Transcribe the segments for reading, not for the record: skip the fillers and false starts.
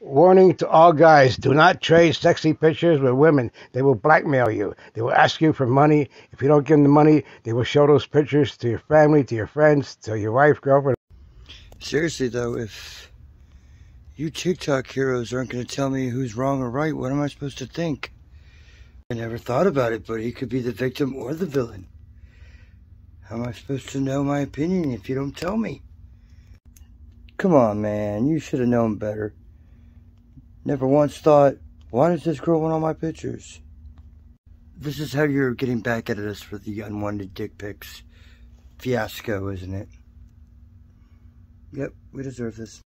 Warning to all guys, do not trade sexy pictures with women. They will blackmail you. They will ask you for money. If you don't give them the money, they will show those pictures to your family, to your friends, to your wife, girlfriend. Seriously though, if you TikTok heroes aren't going to tell me who's wrong or right, what am I supposed to think? I never thought about it, but he could be the victim or the villain. How am I supposed to know my opinion if you don't tell me? Come on, man. You should have known better. Never once thought, why does this girl want all my pictures? This is how you're getting back at us for the unwanted dick pics fiasco, isn't it? Yep, we deserve this.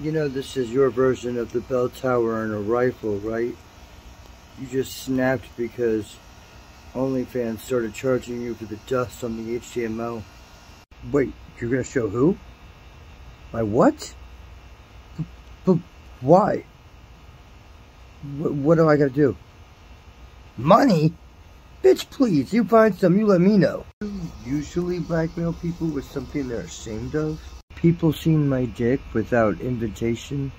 You know this is your version of the bell tower and a rifle, right? You just snapped because OnlyFans started charging you for the dust on the HTML. Wait, you're gonna show who? My what? But why? What do I gotta do? Money? Bitch, please, you find some, you let me know. You usually blackmail people with something they're ashamed of. People seen my dick without invitation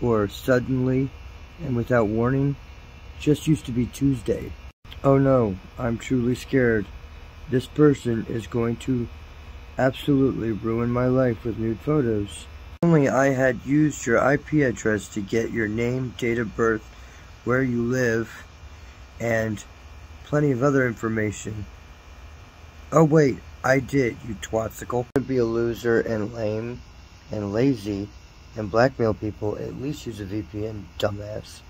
or suddenly and without warning. Just used to be Tuesday. Oh no, I'm truly scared. This person is going to absolutely ruin my life with nude photos. Only I had used your IP address to get your name, date of birth, where you live, and plenty of other information. Oh wait, I did, you twatsicle. Could be a loser and lame and lazy and blackmail people. At least use a VPN, dumbass.